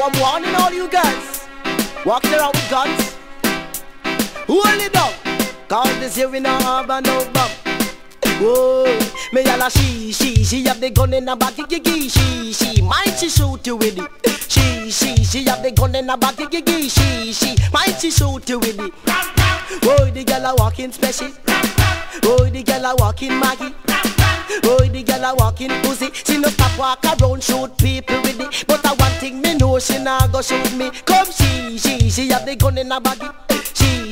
Now I'm warning all you guys walking around with guns, hold it down, cause this here we not have a no bum. Whoa, me yalla she have the gun in her back, she might she shoot you with it. She have the gun in her back, she might she shoot you with it. Boy, the girl a walking special. Boy, the girl a walking Maggie. Boy, the girl a walking pussy. She no stop walk around, shoot people with it. But I one thing me know, she nah go shoot me. Come she have the gun in her baggy.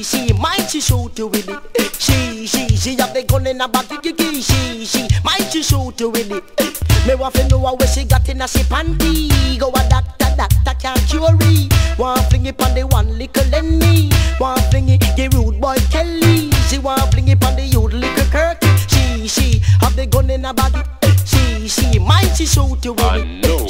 She might she shoot you with it. She have the gun in her baggy. She might she shoot you with it. Me want to know where she got in her she panty. Go a doctor can't cure me. Want fling it on the one Little Lenny. Want fling it the rude boy Kelly. She want fling it on the youth Little Kirky. She have the gun in her body. She might she shoot you with it. I know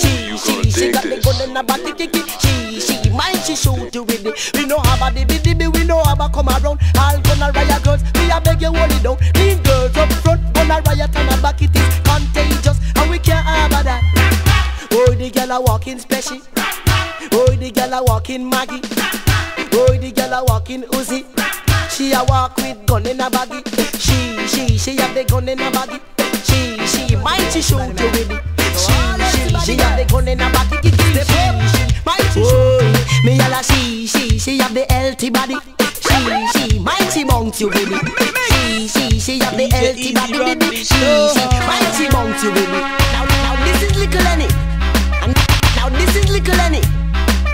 she got the gun in her body. She might she shoot you with it. We know how about the BDB, we know how about come around. All gonna riot girls, we a beg you hold it down. Clean girls up front, gonna riot on her back. It is contagious and we can't have that. Oh, the girl a walking special. Oh, the girl a walking Maggie. Oh, the girl a walking Uzi. She a walk with gun in a baggy. She have the gun in a baggy. She might she shoot you with it. She have the gun in a baggy. She might she shoot. Me yalla she have the healthy body. She might she bounce you with it. She have the healthy body. She might she bounce you with it. Now this is Little Lenny. And now this is Little Lenny.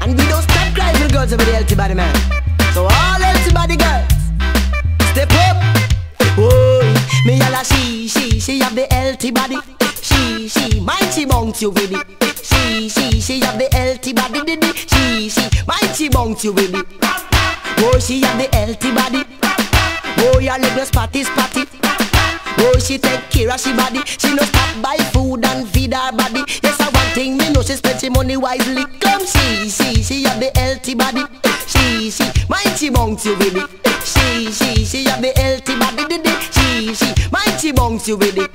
And we don't stop crying for girls over the healthy body, man. So all healthy body girls, step up. Oh, me yalla she have the healthy body. She might she bounce you with it. She have the healthy body. She might she bounce you with it. Oh, she have the healthy body. Oh, your little spotty spotty. Oh, she take care of she body. She no stop buy food and feed her body. Yes, I one thing me know, she spend she money wisely. Come she have the healthy body. She might she bounce you with it. She have the healthy body, did it. She might she bounce you with it.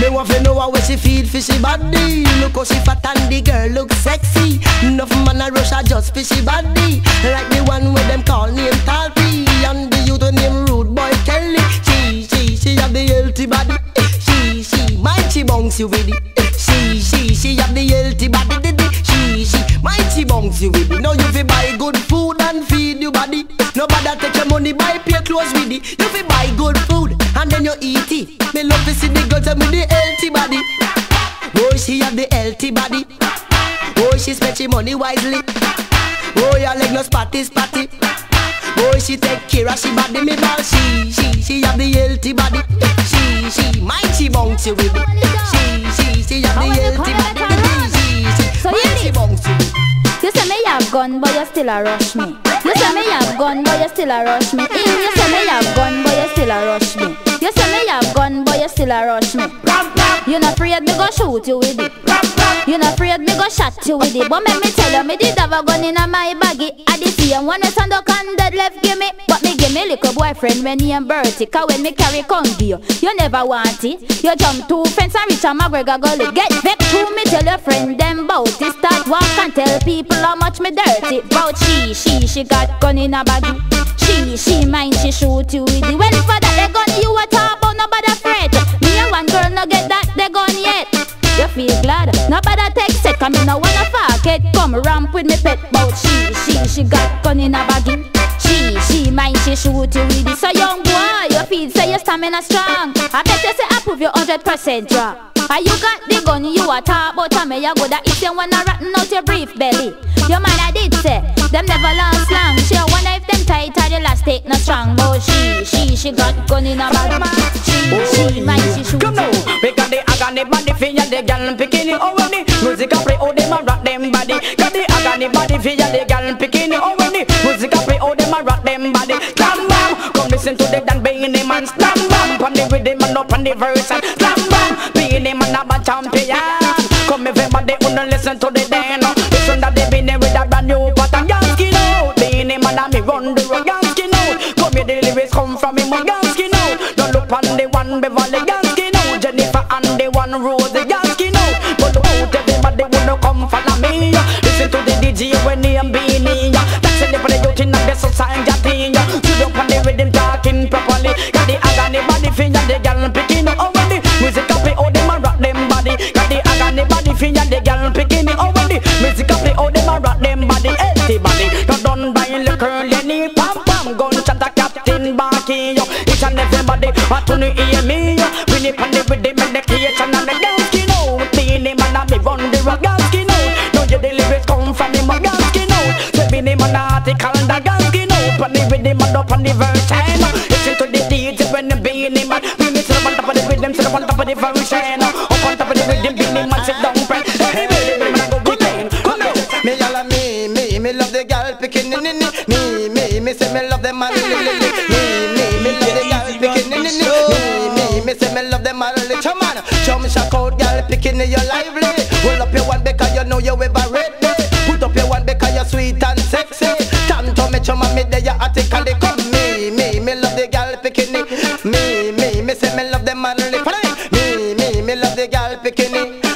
Me want to know how she feel for she body. Look how she fat and the girl look sexy. Enough man a rush her just for she body. Like the one with them call name Talpi and the youth name Rude Boy Kelly. She have the healthy body. She might she bounce you with it. She have the healthy body, did it. She might she bounce you with it. Now you fi buy good food and feed your body. Nobody take your money, buy pay clothes with it. You fi buy good food and then you eat it. Me love to see the girls with the healthy body. Oh, she have the healthy body. Oh, she spend she money wisely. Oh, your leg no spotty spotty. Oh, she take care of she body, me ball. She have the healthy body. She might she bounce you with it. She have the healthy body. So you need, you say me have gun but you still a rush me. You say me have gun but you still a rush me. You say me have gun but you still a rush me. You say me have gun but you still a rush me. You not afraid me go shoot you with it. You not afraid me go shot you with it. But make me tell you, me did have a gun in my baggy. I did see him when I stand up and dead left give me. But me give me little boyfriend when he and Bertie. Cause when me carry congi, you never want it. You jump two fence and Richard McGregor go look. Get back to me, tell your friend them bout it. Start walk and tell people how much me dirty. Bout she got gun in her baggy. She mind she shoot you with it. Well for that they gun you a talk about nobody afraid. Me and one girl no get that they gun yet. You feel glad, nobody take set. Come in, no wanna fuck it. Come ramp with me pet. Bout she got gun in her baggy. She mind she shoot you with it. So young boy, you feel say your stamina strong. I bet you say I prove you 100% drop. And you got the gun, you a talk about a me a go that if you wanna rotten out your brief belly. Your mother did say, them never last long. She a wonder if them tight or the last take no strong. But she got gun in her bag. She might she shoot. Come now, because the agony body for ya, the gal picking it over me. Music a play out them a rock them body. Got the agony body for ya, the gal picking it over me. Music a play out them a rock them body. Slam bam, come listen to the dan banging them and slam bam. Pon the rhythm and up on the verse and slam bam. Name and I'm a champion. Come everybody who don't listen to the den. Listen to the beginning with a brand new pattern. Ganskin out. The name and I'm a run the road. Ganskin out. Come here the lyrics come from him. Ganskin out. Don't look on the one Beverly. Ganskin out. Jennifer and the one Rose. Ganskin out. But look out everybody who don't come follow me. Listen to the DJ DJ when name Beanie. Dancing for the youth in the society. You don't want the rhythm talking properly. Got the agony body fin and the girl picking up already. Music up play all them and rock them body. Got the agony body fin and the girl picking it already. Music up play all them and rock them body. Everybody got done by Little Lenny. Pam pam gunshot a captain barking. Each and everybody want to hear me. When you pan the rhythm and the creation and the dance. Me love the girl picking me say me love the man me love the girl picking me say me love the man little man. Show me shout out girl picking you're lively. Roll up your one because you know you ever ready. Put up your one because you're sweet and sexy. Time to me chum and me there you attic and they come. Me love the girl picking me say me love the man little me love the girl picking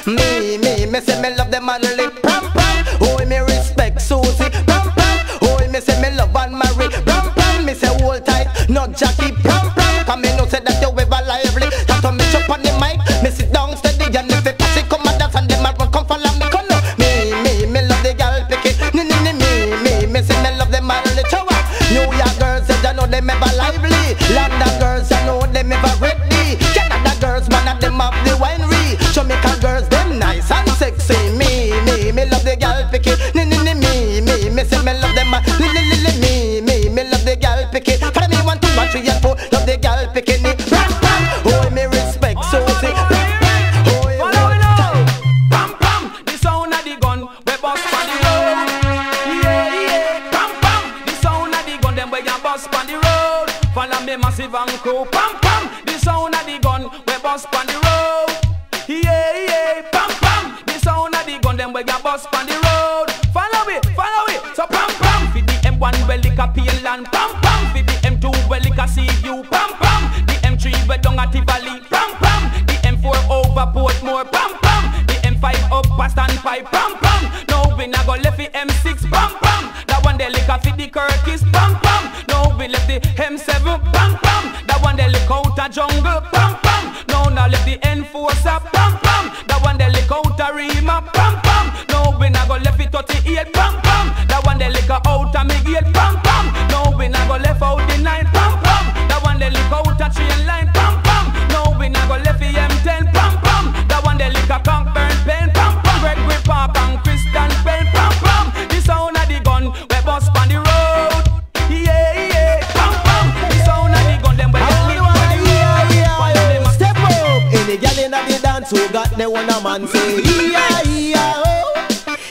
me say me love the man little pam pam. Oh me respect Susie pam pam. Oh me say me love and marry pam pam. Me say hold tight not Jackie pam pam. Come me know say that you ever lively. That to me chop on the mic. Me sit down steady and if it pass it come and dance and them all come follow me come no. Me love the girl picking me say me love the man little. New York girls said I know them ever lively. London girls I know them ever ready. Canada girls man of them have the winery. Jamaican girls them nice and sexy. Me love the girl picky. Me say me love them me love the girl picky. Follow me 1, 2, 1, 3, and 4. Love the girl picky. Oh me respect Susie. Oh me love. Pam pam, the sound of the gun we bust on the road. Yeah yeah. Pam pam, the sound of the gun them we a bust on the road. Follow me massive and crew. Pam pam, the sound of the gun we bust on the road. Yeah yeah. Pam pam, the sound of the gun them we a bust on the road. Follow it, so pam pam. For the M1 we lick a peel and pam pam. For the M2 we lick a see you pam pam. The M3 we down at Tivoli pam pam. The M4 over Portmore pam pam. The M5 up past and pipe pam pam. No we not go left the M6 pam pam. That one they lick a for the Kirkis pam pam. No we left the M7 pam pam. That one they lick out a jungle pam pam. No now left the N4 sa pam pam. That one they lick out a Rima pam pam. No we not go left the 38 pam pam. That one they lick out a me gate pam pam. No we not go left out the 9 pam pam. That one they lick out a train line pam pam. No we not go left the M10 pam pam. That one they lick a Conqueror pen pam pam. Red with pop and Christian pen pam pam. The sound of the gun we bust on the road. Yeah yeah. Pam pam, the sound of the gun them we only want to hear. Step up, any girl inna the dance who got the one a man say yeah yeah.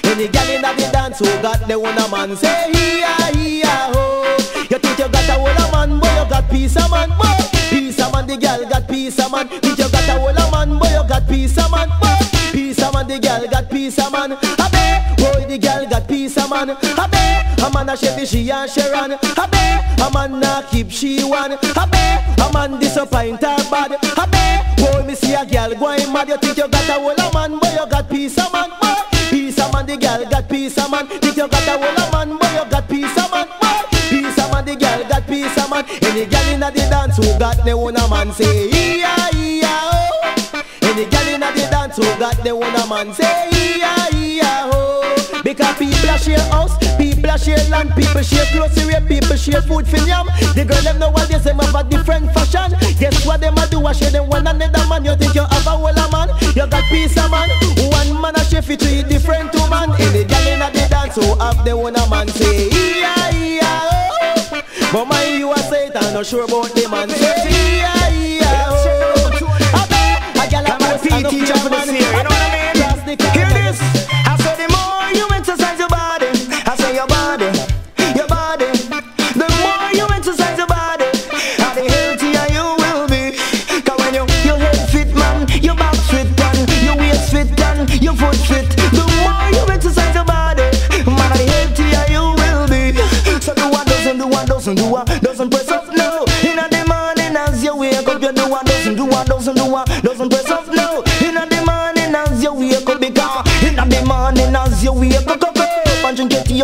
Any girl inna the dance who got the one a man say yeah yeah oh. You think you got a whole a man, boy you got piece a man, boy. Piece a man, the girl got piece a man. Think you got a whole a man, boy you got piece a man, boy. Piece a man, the girl got piece a man. Abe, boy the girl got piece a man. Abe, a man a Chevy she and Sharon. Abe, a man a keep she one. Abe, a man disappoint her bad. Abe, boy me see a girl going mad. You think you got a whole a man, boy you got piece a man, boy. Piece a man, the girl got piece a man. Think you got a whole a man, boy you got piece a man, boy. Piece a man, the girl got piece a man. Any girl inna the dance who got the one a man say yeah yeah oh. Any girl inna the dance who got the one a man say yeah yeah oh. Because people a share house, people a share land, people share grocery, people share food for yam. The girl them nowadays them have a different fashion. Guess what them a do? A share them one another man. You think you have a whole a man? You got piece a man. One man a chef it three different two man. Any girl inna the dance who have the one a man say yeah yeah oh. But my you a say it, I'm not sure about the man say yeah yeah oh. I bet a girl a man say no fear man. You know what I mean? Hear this? I say the more you exercise your body, I say your body, your body. The more you exercise your body, the healthier you will be. 'Cause when your head fit man, your back fit man, your waist fit man, your foot fit. The more you exercise your body, man, the healthier you will be. So do what doesn't press up no. In the morning as you wake up, you do what doesn't press up no. In the morning as you wake up, because in the morning as you wake up, and drink it.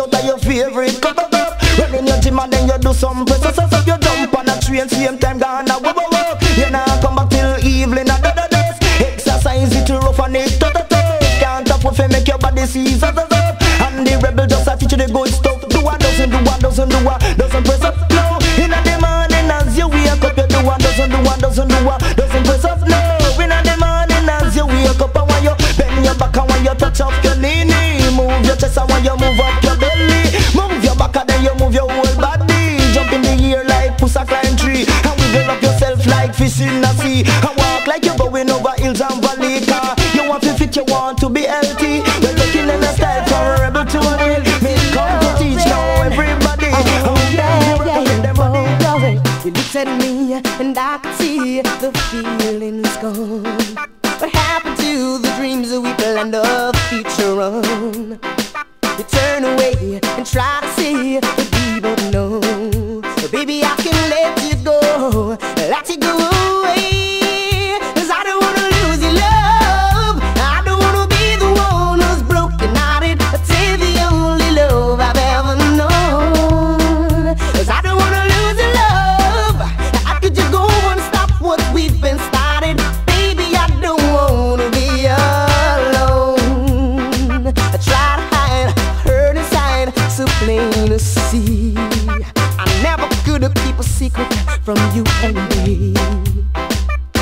when you do some press, so if you jump on a train, same time gone a web work. You nah come back till evening a da da days. Exercise it rough and it to the taste. Can't have for make your body seize up. And the rebel just a teach you the good stuff. Do a dozen, do a dozen, do a dozen press up now. In the morning as you wake up, you do a dozen, do a dozen, do a dozen press up now. In the morning as you wake up, and when you bend your back and when you touch up your knee, move your chest and when you move up your belly, move your back and then you move your whole body. Jump in the air like pussy climb tree, and wiggle up yourself like fish in the sea, and walk like you're going over hills and valleys. You want to fit, you want to be healthy. We're looking in a style for a rebel to a hill. We come to teach now everybody. You looked at me and I could see the feelings gone. What happened to the dreams that we planned our future on? You turn away and try to see what we both know. So baby, I can let you go, let you go away, 'cause I don't wanna lose your love. I don't wanna be the one who's broken-hearted. That's the only love I've ever known. 'Cause I don't wanna lose your love. How could you go and stop what we've been started? Plain to see, I never could have kept a secret from you and me.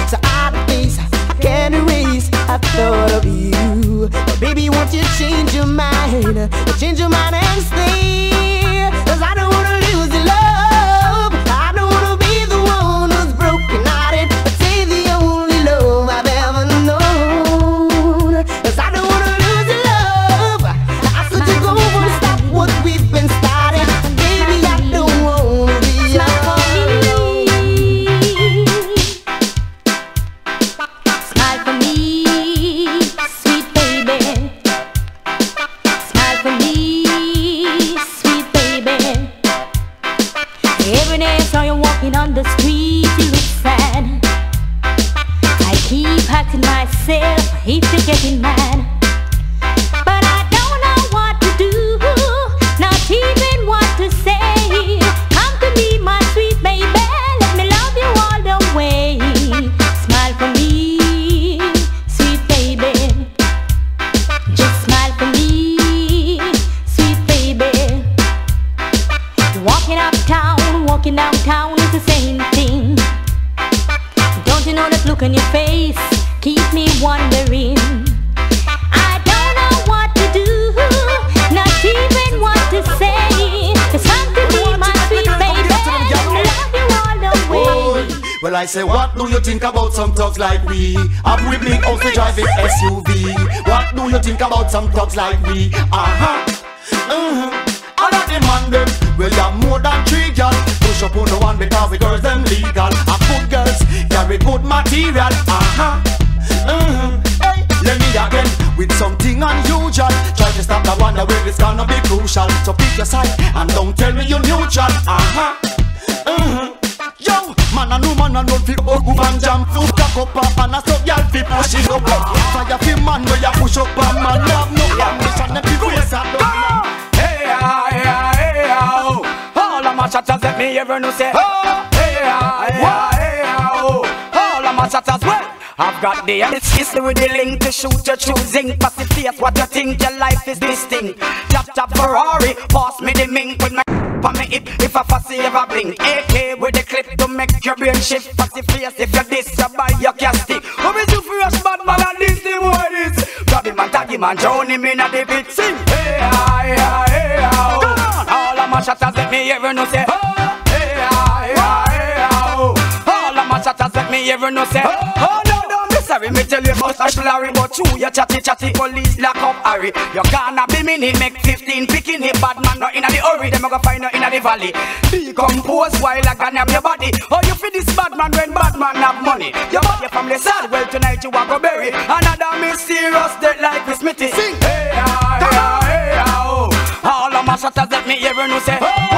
So out of place, I can't erase. I thought of you, but baby, won't you change your mind? Change your mind and stay, 'cause I don't wanna lose your love. I don't wanna be the one who's broken-hearted. I'd say the only love I've ever known. 'Cause I don't wanna lose your love. I said you go and stop what we. On the street you look sad. I keep hurting myself, I hate to getting mad, but I don't know what to do, not even what to say. Come to me my sweet baby, let me love you all the way. Smile for me, sweet baby. Just smile for me, sweet baby. Walking uptown, walking downtown, the same thing. Don't you know that look on your face keep me wondering. I don't know what to do, not even what to say. 'Cause come to me my sweet baby, love you all the way. Well I say, what do you think about some thugs like we? Up with big house to drive an SUV. What do you think about some thugs like we? All of them on them, well I'm more than three girls. Push up on the one because the girls them legal. I put girls, carry good material. Hey, let me again with something unusual. Try to stop the one where it's gonna be crucial. So pick your side and don't tell me you're neutral. Yo, man and woman and don't feel up and jump. Look a couple and a sub y'all feel pushing up. Fire feel man where you push up and man love no ambition. If you waste a dog. All of my shatters let me ever know say, oh, hey, ah, hey, ah, oh. All of my shatters, well, I've got the it's with the link to shoot your choosing. Pass the face, what you think your life is this thing. Chop chop Ferrari, pass me the mink with my on me hip. If I fussy ever blink, AK with the clip to make your brain shift. Pass the face, if you diss, you buy your casting. Who is you furious bad man and this thing what it is? Grab him and tag him and drown him in a debit. Sing, hey, ah, hey, ah, hey, ah, oh. All of my shatters let me ever know say, oh, hey, ah, hey, ah, hey, ah, oh. All of my shatters let me ever know say, oh, no, no, me sorry, me tell you about a slurry. But you, you chatty, chatty, police lock up, hurry. You gonna be minute, make 15 picking it. Bad man, no in the hurry, them a go find no in the valley. Decompose while I gonna have your body. Oh, you feel this bad man when bad man have money. Your body family sad, well tonight you a go bury. Another mysterious death like Miss Smithy. Sing, hey, ah, hey, ah, hey, ah, oh. All of my shatters let me ever know say, oh.